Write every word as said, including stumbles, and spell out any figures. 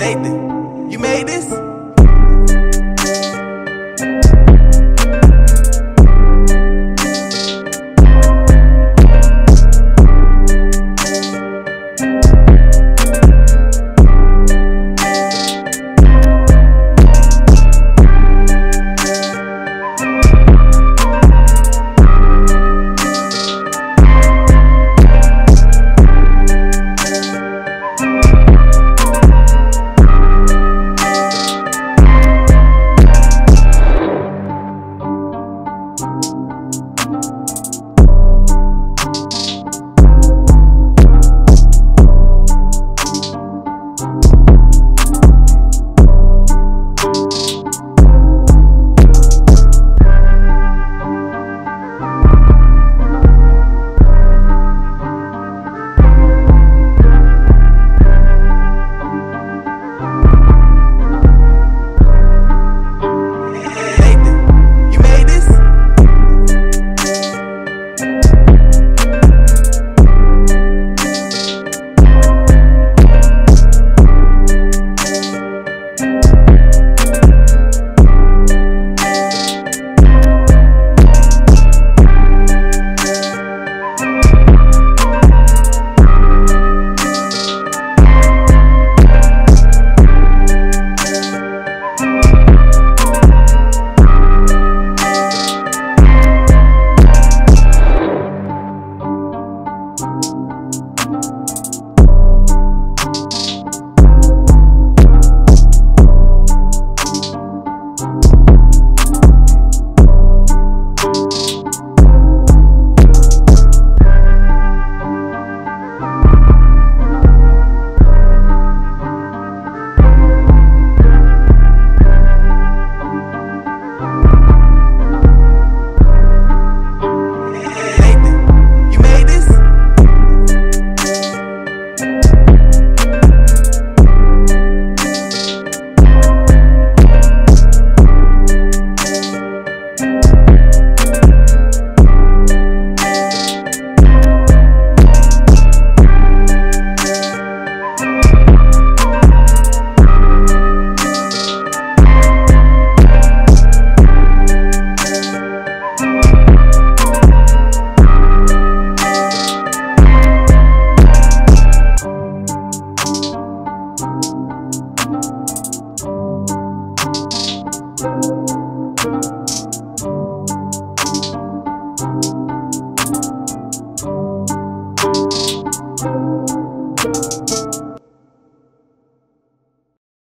Nathan.